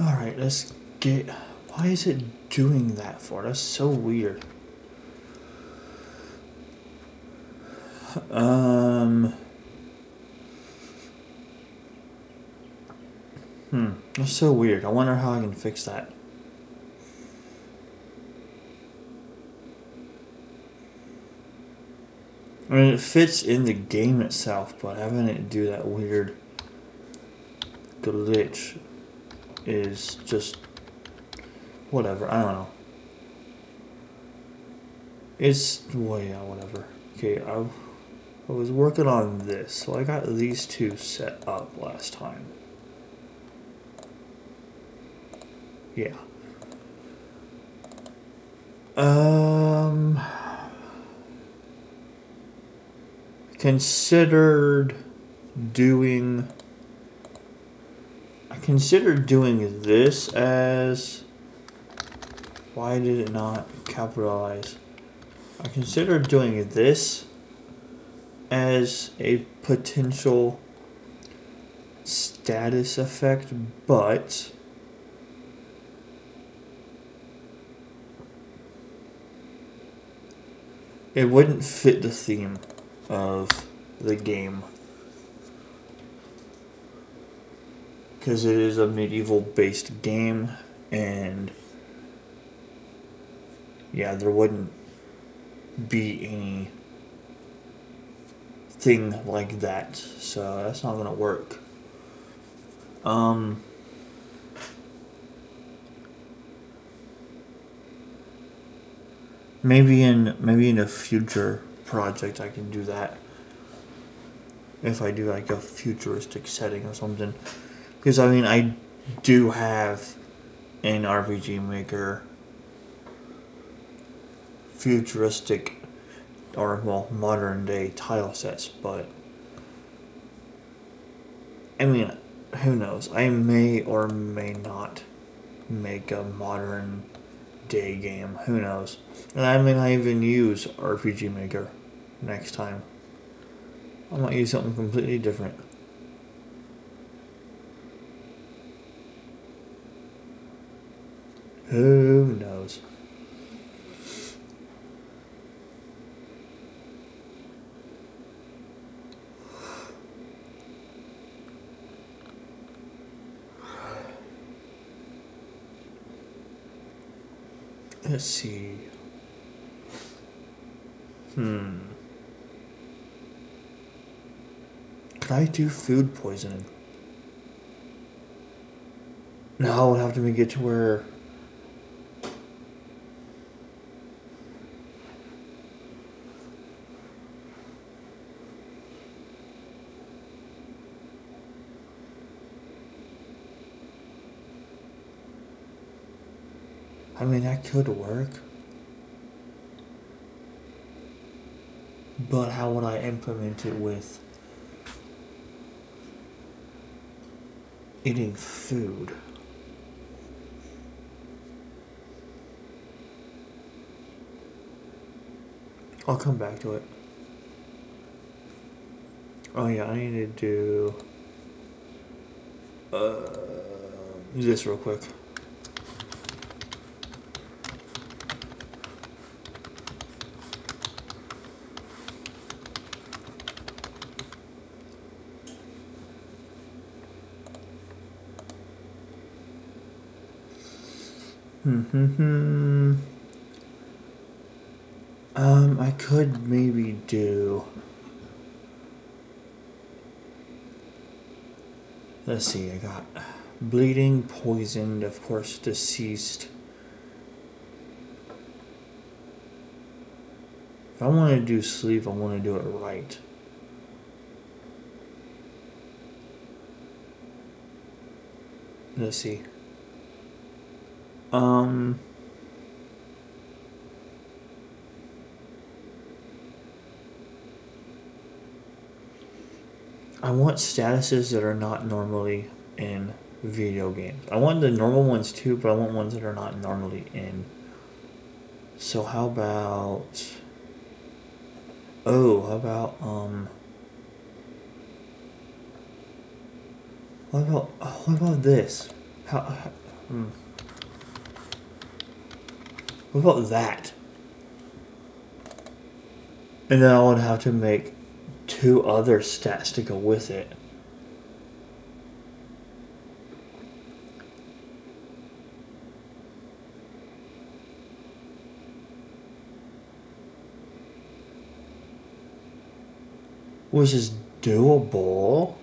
Alright, let's get... Why is it doing that for? That's so weird. That's so weird. I wonder how I can fix that. I mean, it fits in the game itself, but having it do that weird glitch is just whatever. I don't know. It's, well, yeah, whatever. Okay, I was working on this, so I got these two set up last time. Yeah. I considered doing this as, why did it not capitalize? I considered doing this as a potential status effect, but it wouldn't fit the theme of the game, because it is a medieval based game, and yeah, there wouldn't be any thing like that, so that's not gonna work. Maybe in a future project I can do that, if I do like a futuristic setting or something, because I mean I do have an RPG Maker futuristic or, well, modern day tile sets, but I mean, who knows, I may or may not make a modern day game, who knows, and I may not even use RPG Maker next time. I might use something completely different. Who knows? Let's see. Could I do food poisoning? No, I would have to make it to where... I mean, that could work. But how would I implement it with eating food? I'll come back to it. Oh yeah, I need to do this real quick. I could maybe do... Let's see, I got bleeding, poisoned, of course, deceased. If I want to do sleep, I want to do it right. Let's see. I want statuses that are not normally in video games. I want the normal ones too, but I want ones that are not normally in. So how about... Oh, how about, what about this? How... What about that? And then I would have to make two other stats to go with it. Which is doable.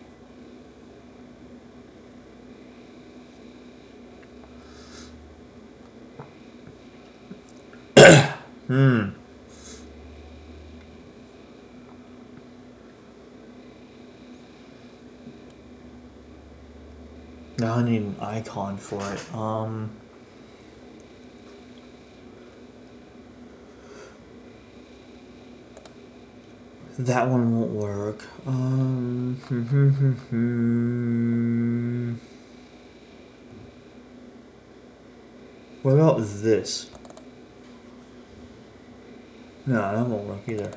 Now I need an icon for it. That one won't work. What about this? No, that won't work either.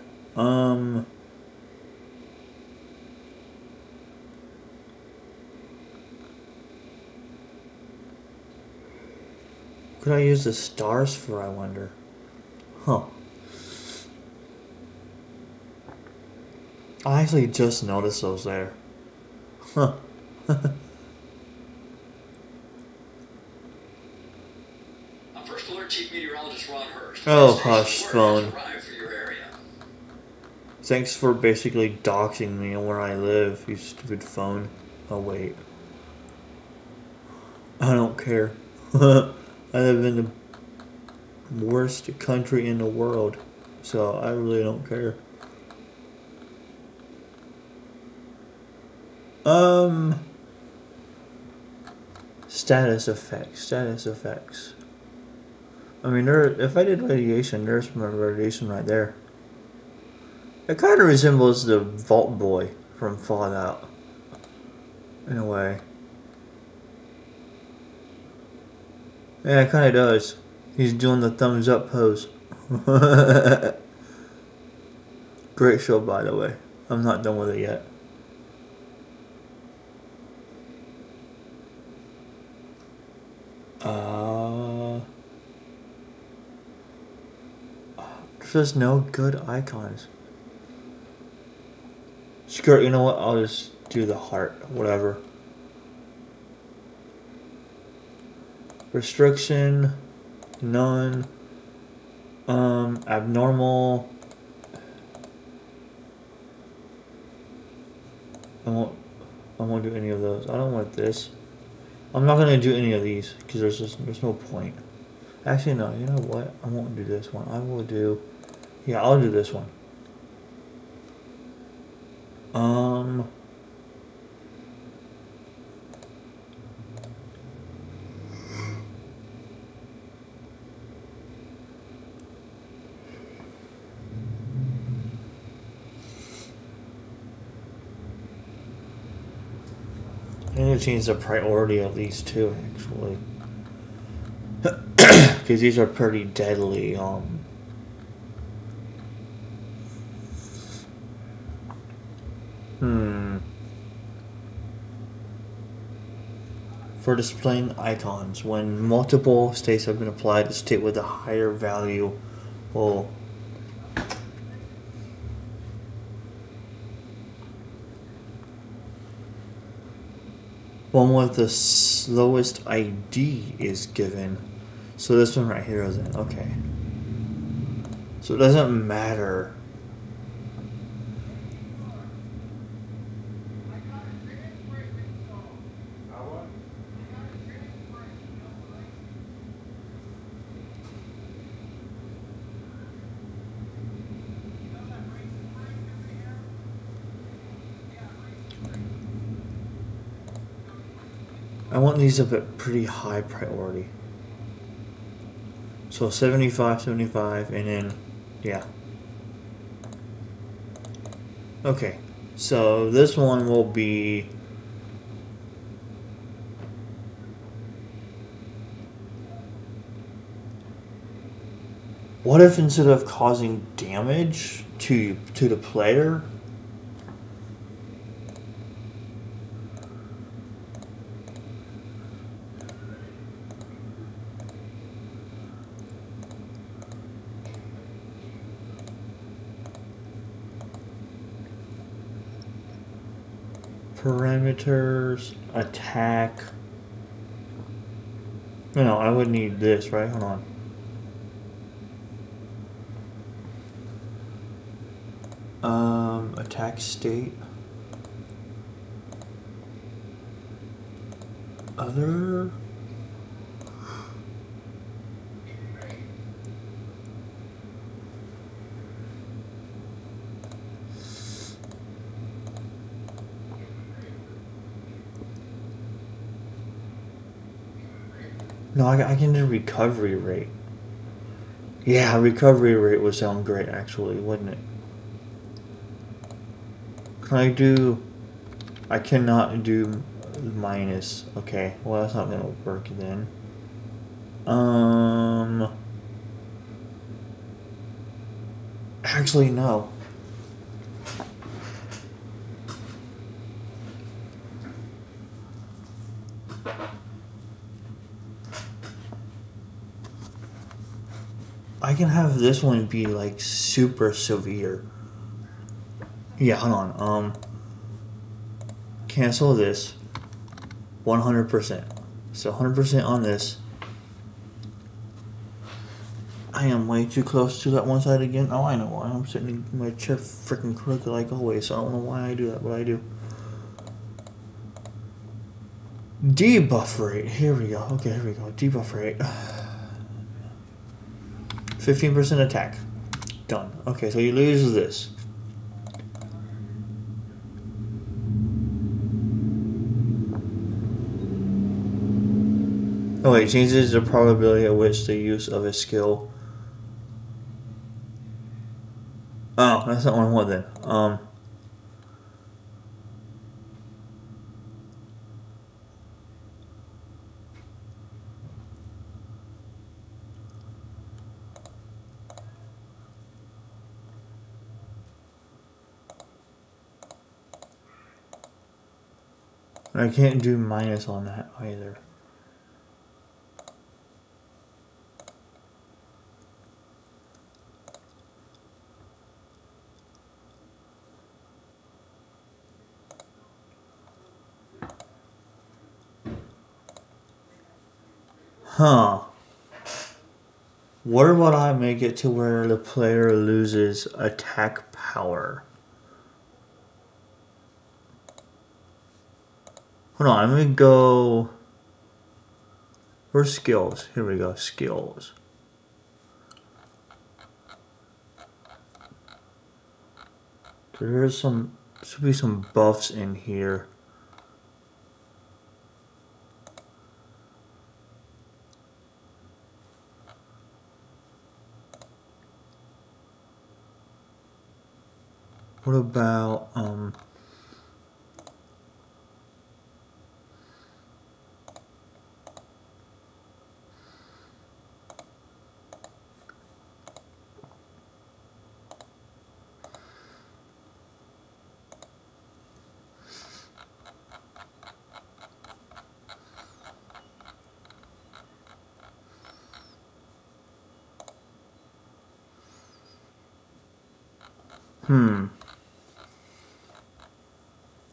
Could I use the stars for, I wonder? Huh. I actually just noticed those there. Huh. First Alert Chief Meteorologist Ron Hurst. Oh, hush, phone. Thanks for basically doxing me and where I live, you stupid phone. Oh, wait. I don't care. I live in the worst country in the world, so I really don't care. Status effects. I mean, there, if I did radiation, there's my radiation right there. It kind of resembles the Vault Boy from Fallout, in a way. Yeah, it kind of does. He's doing the thumbs up pose. Great show, by the way. I'm not done with it yet. There's no good icons. Skirt, you know what? I'll just do the heart, whatever. Restriction, none. Abnormal. I won't do any of those. I don't want this. I'm not gonna do any of these because there's no point. Actually, no. You know what? I won't do this one. I will do. Yeah, I'll do this one. I need to change the priority of these two, actually, because these are pretty deadly. For displaying icons, when multiple states have been applied, the state with a higher value will one with the slowest ID is given. So this one right here is it. Okay. So it doesn't matter. I want these up at pretty high priority. So 75, 75, and then, yeah. Okay, so this one will be what if instead of causing damage to the player, Parameters, attack. No, I would need this, right? Hold on. Attack state. Other. No, I can do recovery rate. Yeah, recovery rate would sound great, actually, wouldn't it? Can I do... I cannot do minus. Okay, well, that's not going to work then. Actually, no. I can have this one be like super severe. Yeah, hold on. Cancel this 100%. So 100% on this. I am way too close to that one side again. Oh, I know why. I'm sitting in my chair freaking crooked like always. So I don't know why I do that, but I do. Debuff rate. Here we go. Okay, here we go. Debuff rate. 15% attack. Done. Okay, so you lose this. Oh wait, changes the probability at which the use of a skill. Oh, that's not what I want then. I can't do minus on that either. Huh. What about I make it to where the player loses attack power? Hold on, I'm gonna go. Where's skills? Here we go, skills. So there's some, should be some buffs in here. What about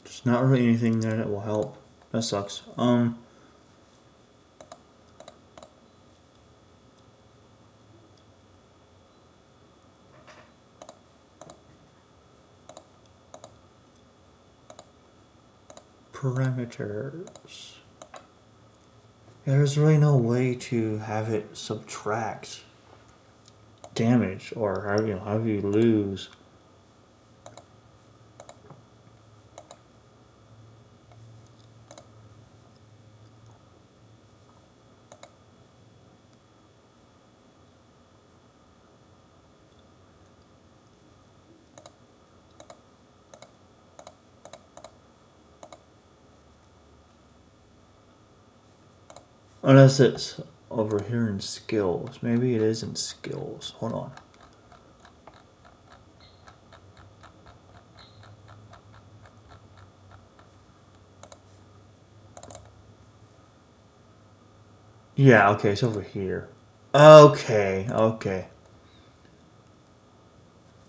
There's not really anything there that will help. That sucks. Parameters. Yeah, there's really no way to have it subtract damage or how you lose. Unless it's over here in skills. Maybe it isn't skills. Hold on. Yeah, okay, it's over here. Okay, okay.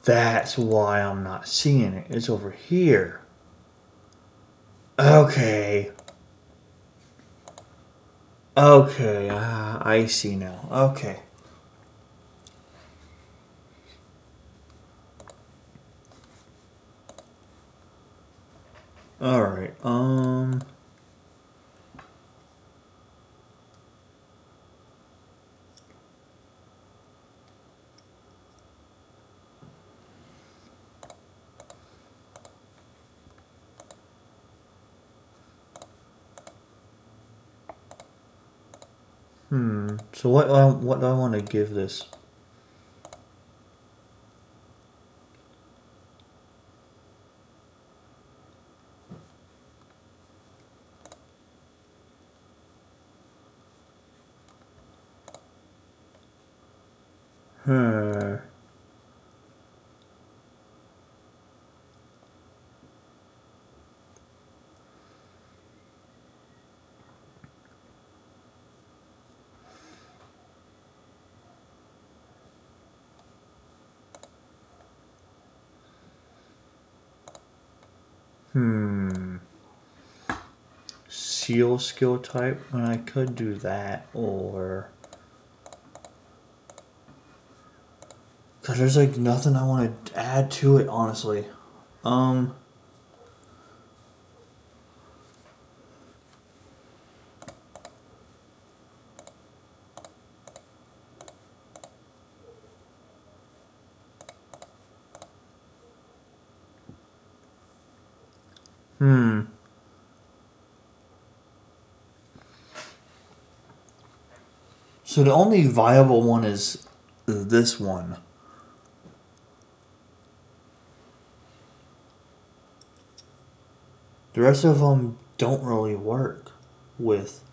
That's why I'm not seeing it. It's over here. Okay, I see now. Okay. All right. So what do I want to give this? Seal skill type, and I could do that, or... Cause there's like nothing I want to add to it, honestly. So the only viable one is this one. The rest of them don't really work with...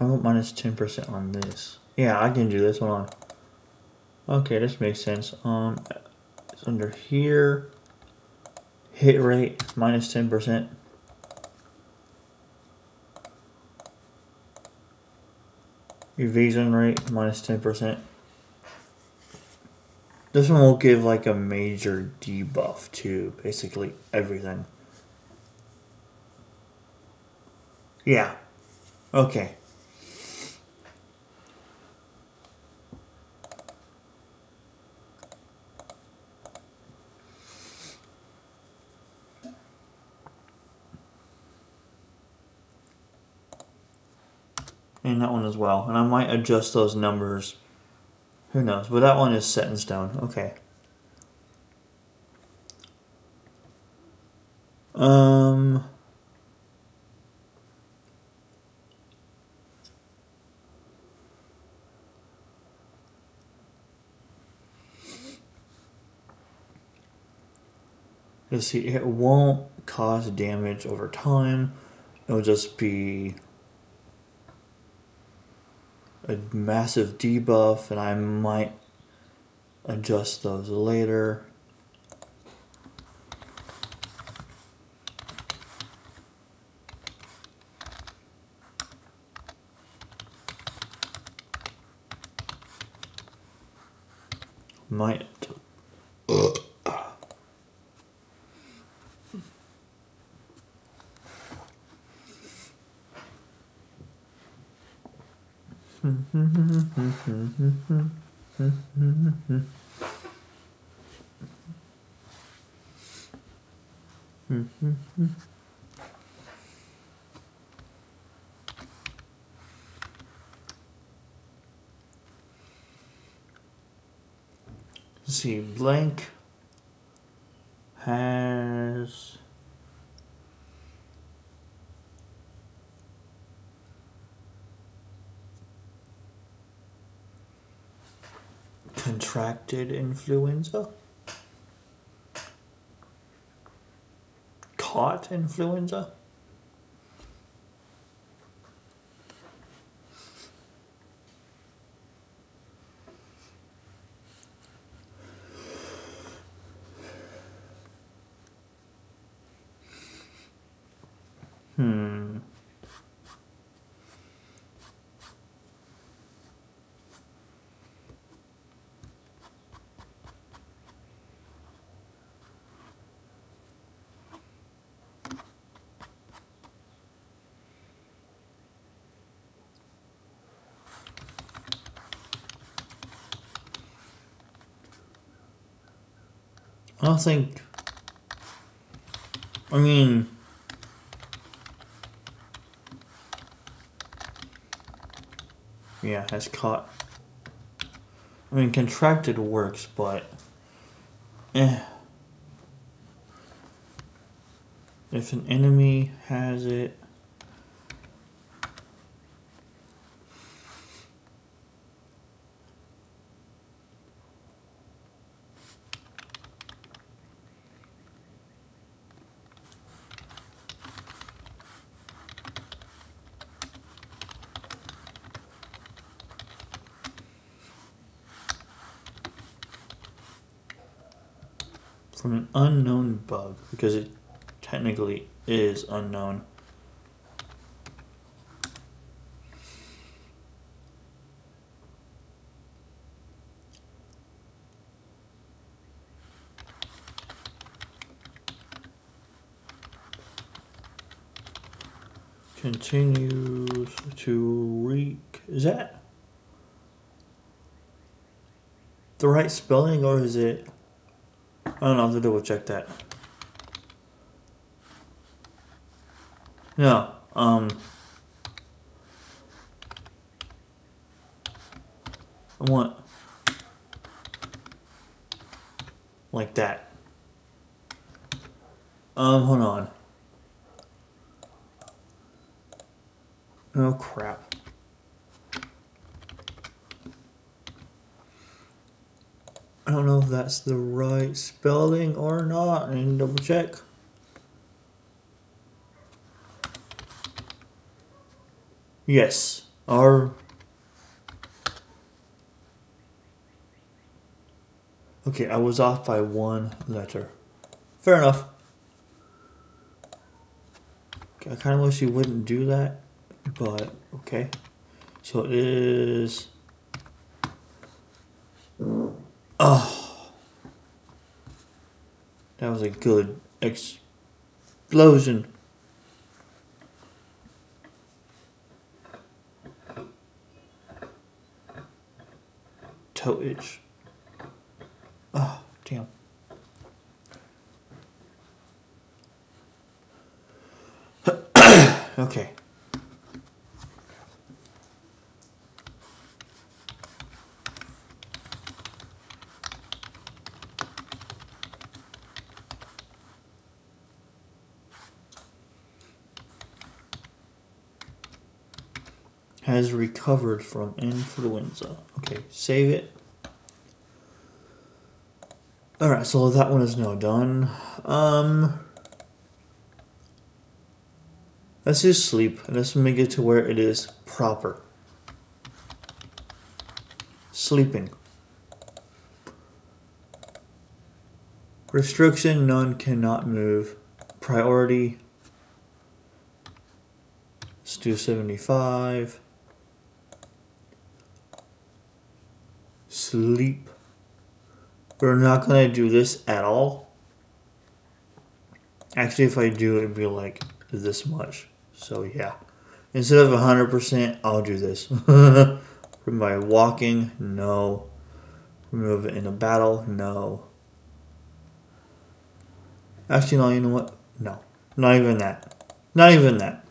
I want minus 10% on this. Yeah, I can do this one on. Okay, this makes sense. It's under here. Hit rate minus 10%. Evasion rate minus 10%. This one will give like a major debuff to basically everything. Yeah. Okay. And that one as well. And I might adjust those numbers. Who knows? But that one is set in stone. Okay. Let's see. It won't cause damage over time. It'll just be a massive debuff, and I might adjust those later. Might. See, blank has contracted influenza, caught influenza. Yeah, it's caught. I mean, contracted works, but if an enemy has it, from an unknown bug, because it technically is unknown. Continues to wreak. Is that the right spelling, or is it? I don't know, I'll have to double check that. No, I want like that. Hold on. Oh crap. I don't know if that's the right spelling or not. I need to double check. Yes. Okay, I was off by one letter. Fair enough. Okay, I kind of wish you wouldn't do that, but okay. So it is... Oh, that was a good explosion. Toe itch. Oh, damn. Okay. Has recovered from influenza. Okay, save it. Alright, so that one is now done. Let's just sleep. Let's make it to where it is proper. Sleeping. Restriction, none, cannot move. Priority. Let's do 75. Sleep. We're not gonna do this at all. Actually, if I do, it'd be like this much. So yeah, instead of 100%, I'll do this. By walking, no. Remove it in a battle, no. Actually, no. You know what? No, not even that. Not even that.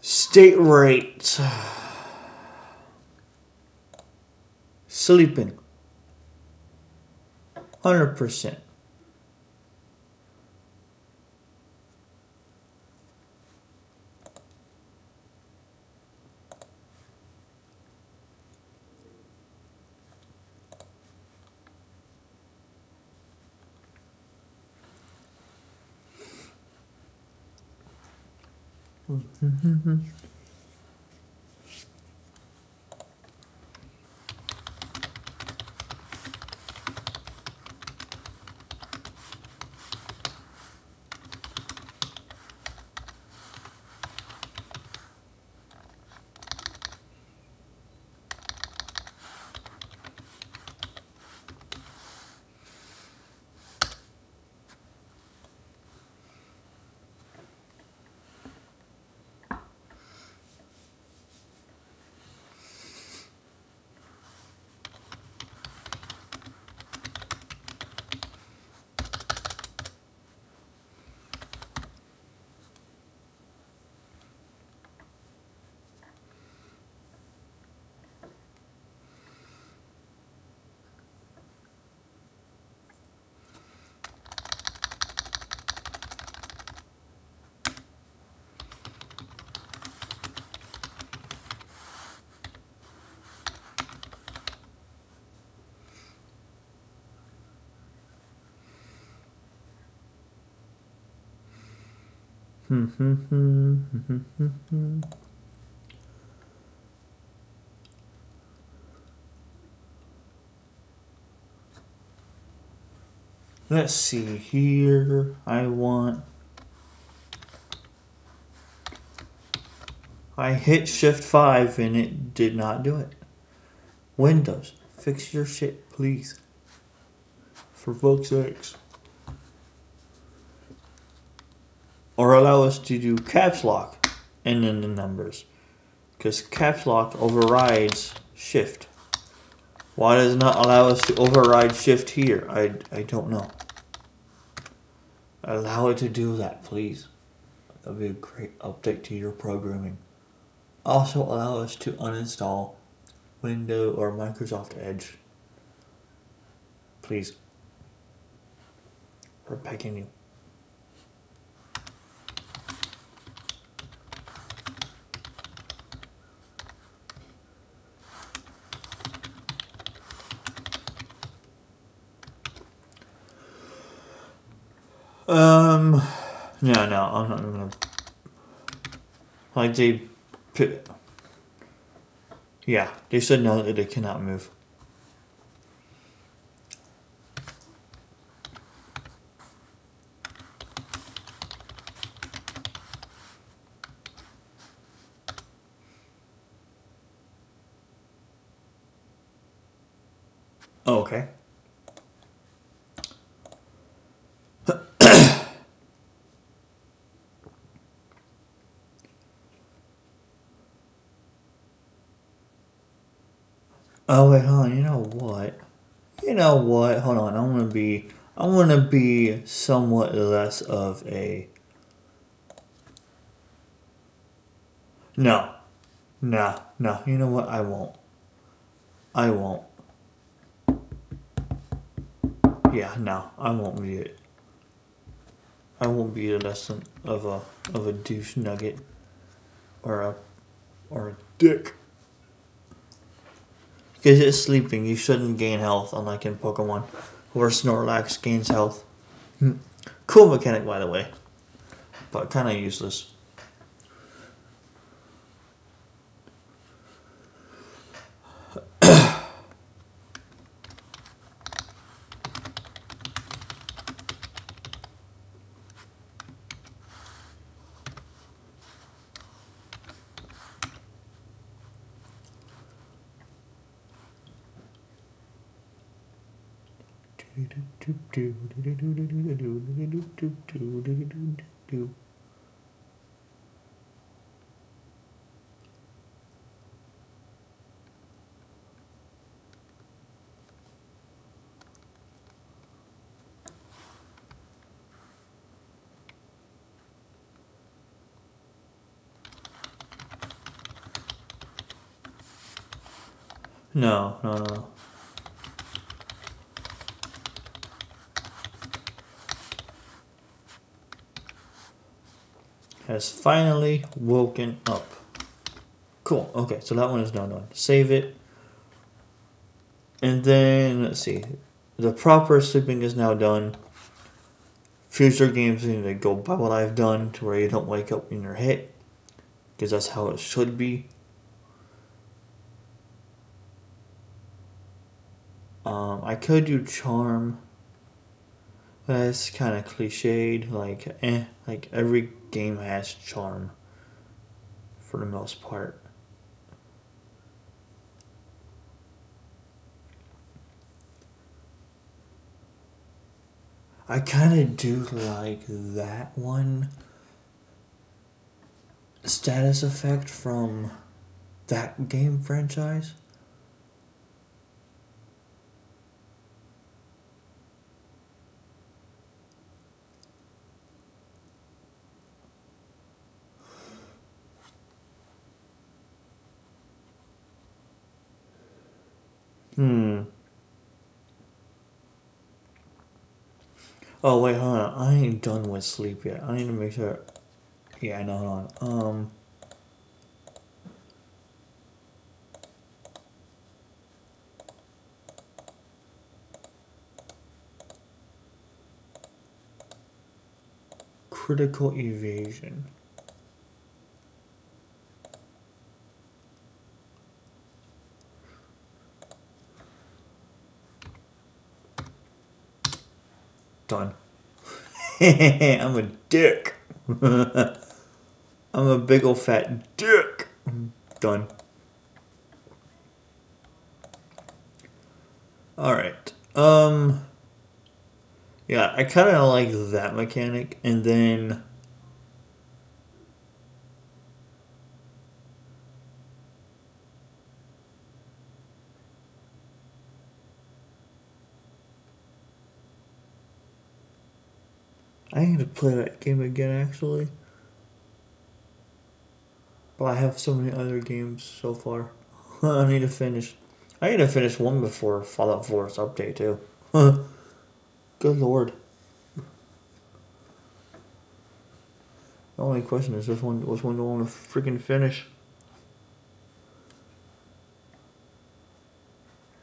State rate. Sleeping, 100%. Let's see here. I hit shift 5 and it did not do it. Windows, fix your shit, please. For fuck's sakes. Or allow us to do caps lock and then the numbers. Because caps lock overrides shift. Why does it not allow us to override shift here? I don't know. Allow it to do that, please. That would be a great update to your programming. Also allow us to uninstall Windows or Microsoft Edge. Please. We're begging you. No, I'm not gonna. Like they, yeah, they said no, that it cannot move. Okay. Oh wait, hold on, you know what, hold on, I wanna be somewhat less of a, no, you know what, I won't, yeah, no, I won't be less of a douche nugget, or a dick. Because it's sleeping, you shouldn't gain health, unlike in Pokemon, where Snorlax gains health. Cool mechanic, by the way, but kind of useless. No. Has finally woken up. Cool. Okay, so that one is now done. Save it. And then, let's see. The proper sleeping is now done. Future games need to go by what I've done to where you don't wake up when you're hit. Because that's how it should be. I could do charm. That's kind of cliched. Like, like every game has charm for the most part. I kind of do like that one status effect from that game franchise. Oh wait, hold on. I ain't done with sleep yet. I need to make sure. Yeah, no, hold on. critical evasion. Done. I'm a dick. I'm a big ol' fat dick. Done. Alright. Yeah, I kind of like that mechanic. And then I need to play that game again, actually. But I have so many other games so far. I need to finish. I need to finish one before Fallout 4's update, too. Good lord. The only question is which one do I want to freaking finish?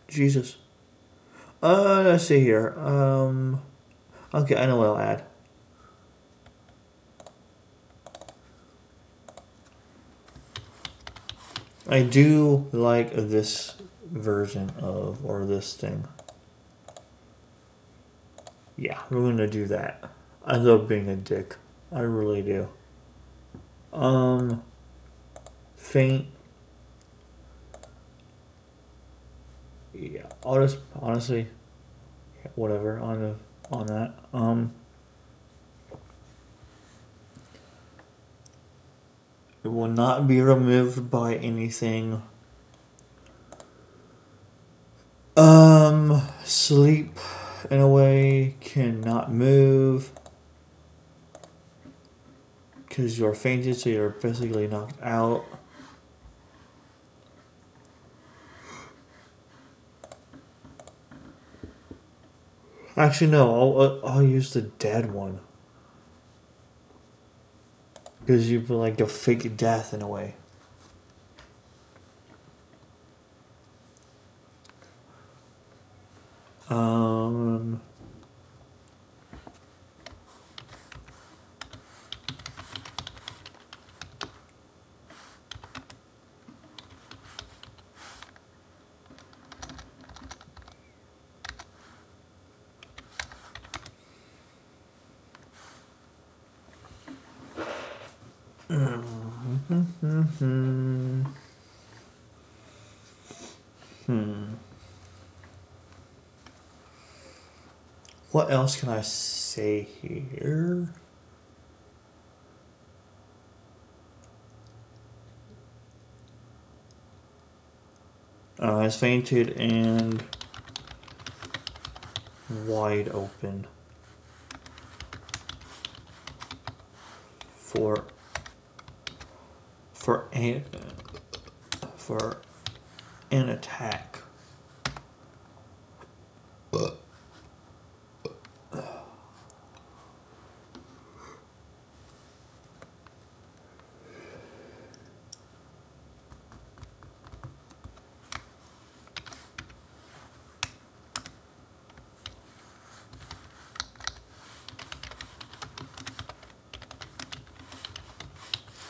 Jesus. Let's see here. Okay, I know what I'll add. I do like this version of, or this thing. Yeah, we're going to do that. I love being a dick. I really do. Faint. Yeah, I'll just, honestly, yeah, whatever, on that. It will not be removed by anything. Sleep in a way cannot move because you're fainted, so you're basically knocked out. Actually, no, I'll use the dead one. Because you put like a fake death in a way. What else can I say here? I was fainted and wide open for an attack.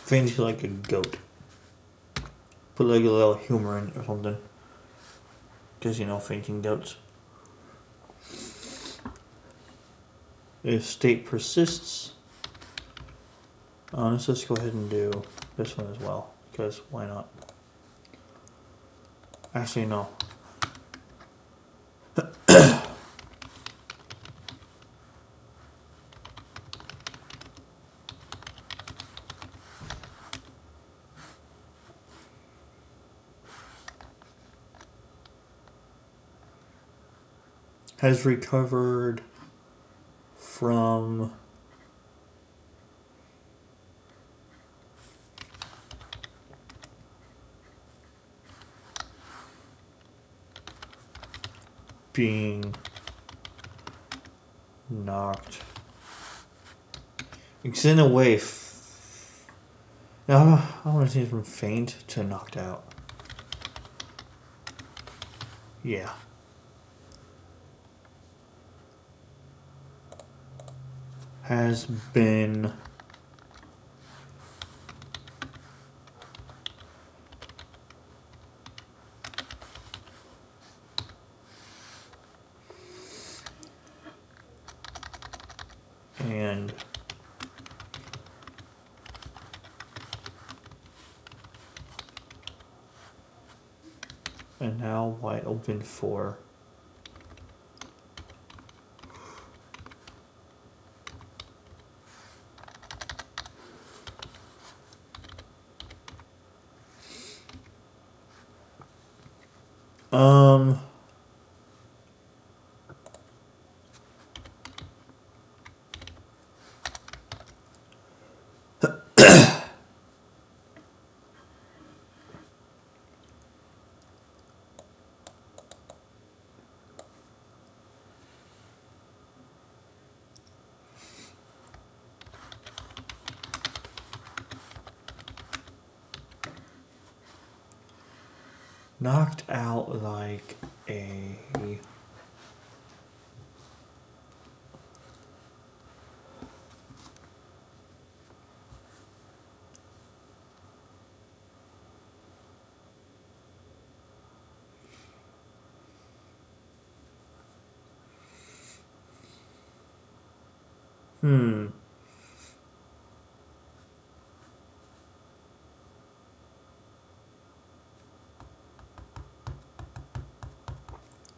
Faint like a goat. Put like a little humor in it or something. Because, you know, fainting goats. If state persists. Let's just go ahead and do this one as well. Because why not? Actually, no. Has recovered from being knocked. It's in a way. Now I want to change from faint to knocked out. Yeah. Has been and now wide open for knocked out like a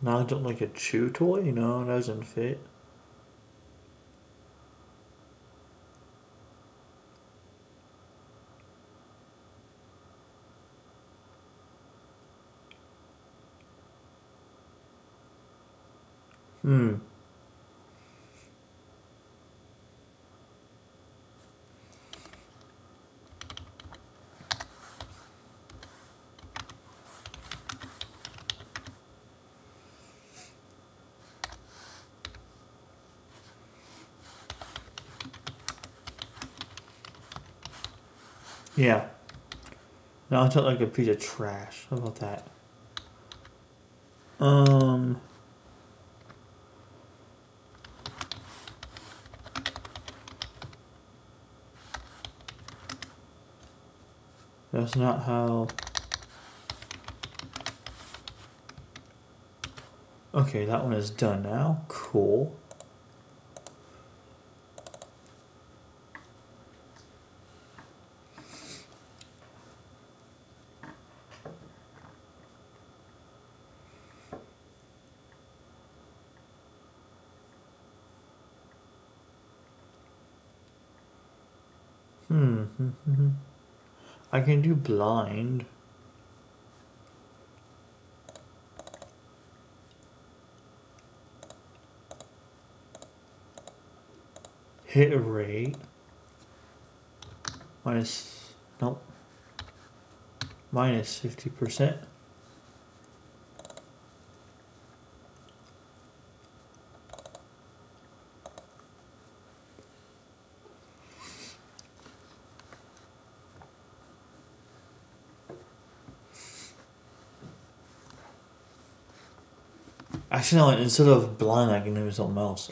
I don't like a chew toy, you know, it doesn't fit. Yeah. Now I felt like a piece of trash. How about that? That's not how. Okay, that one is done now. Cool. I can do blind. Hit rate. Minus, nope. Minus 50%. Actually, no, instead of blind, I can do something else.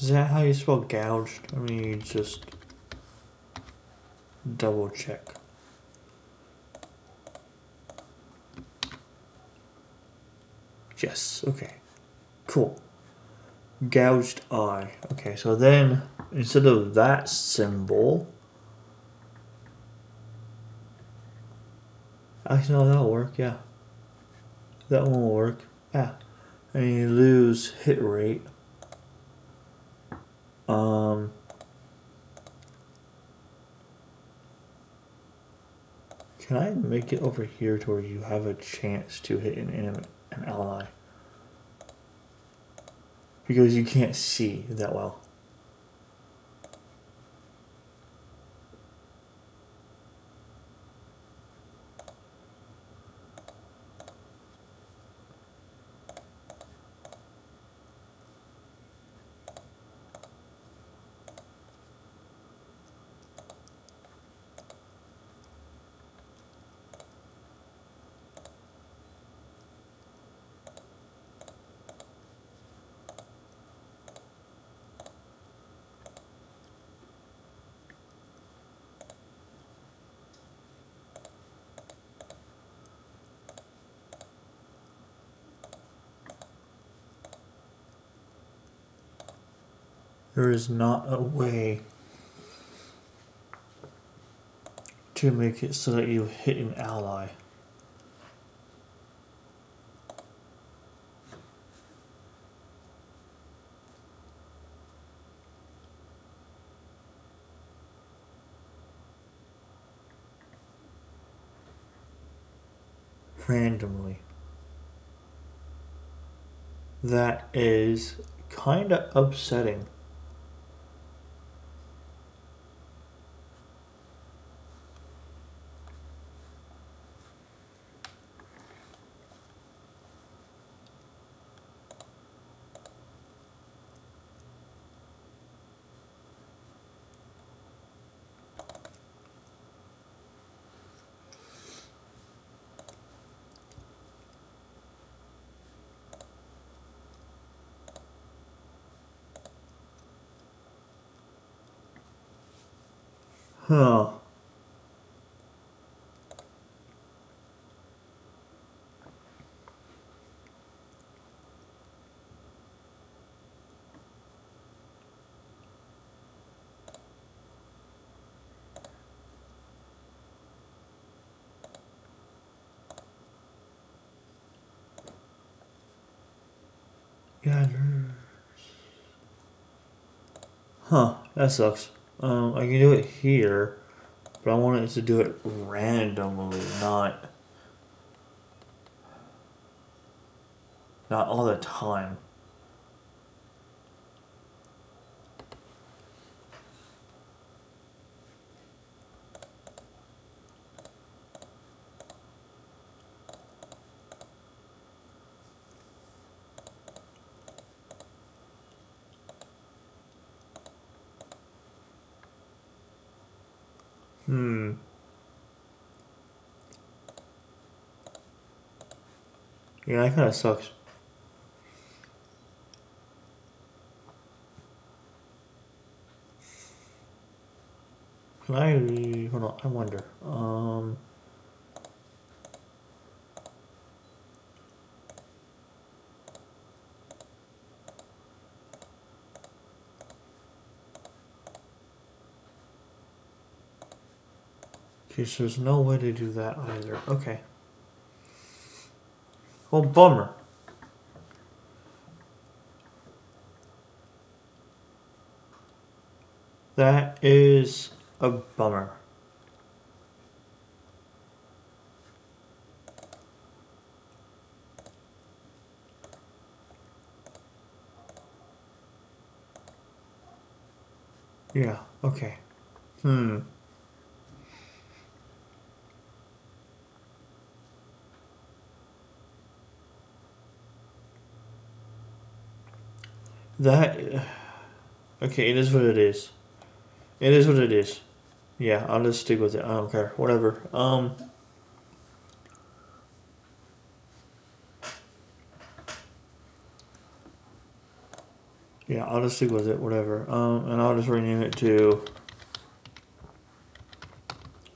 Is that how you spell gouged? I mean, you just double check. Yes, okay. Cool. Gouged eye. Okay, so then instead of that symbol, actually no, that'll work, yeah. That one will work. Yeah. And you lose hit rate. Can I make it over here to where you have a chance to hit an ally? Because you can't see that well. There is not a way to make it so that you hit an ally. Randomly. That is kinda upsetting. Huh. Yeah. Huh, that sucks. I can do it here, but I wanted to do it randomly, not all the time. Yeah, that kind of sucks. Can I, hold on, I wonder. Okay, so there's no way to do that either. Okay. Well, bummer. That is a bummer. Yeah, okay. Okay, it is what it is. It is what it is. Yeah, I'll just stick with it. I don't care. Whatever. Yeah, I'll just stick with it. Whatever. And I'll just rename it to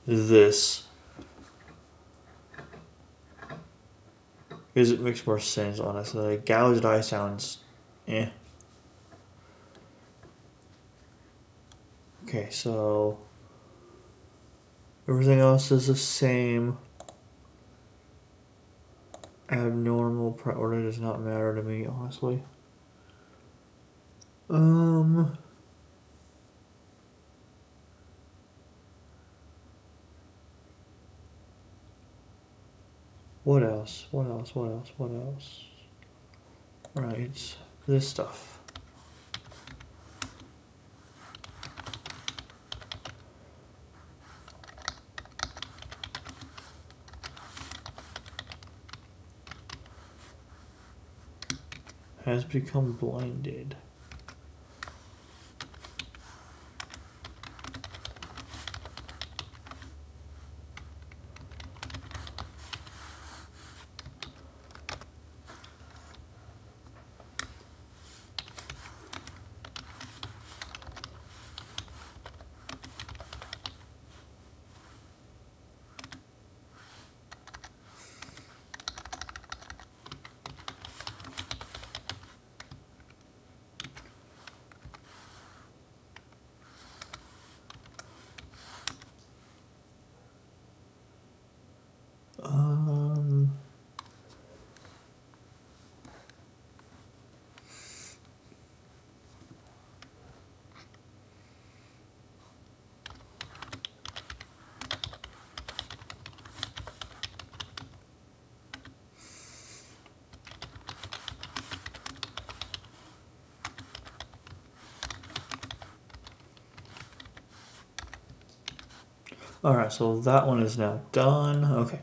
this. Because it makes more sense, honestly. Gouged eye sounds, eh. Okay, so everything else is the same. Abnormal priority does not matter to me, honestly. What else? What else? What else? What else? All right, it's this stuff. Has become blinded. All right, so that one is now done. Okay.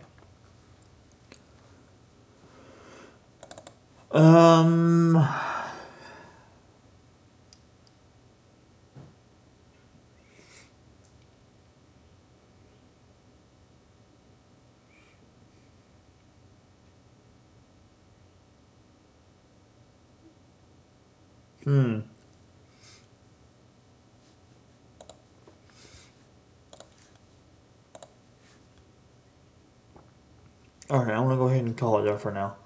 All right, I'm gonna go ahead and call it there for now.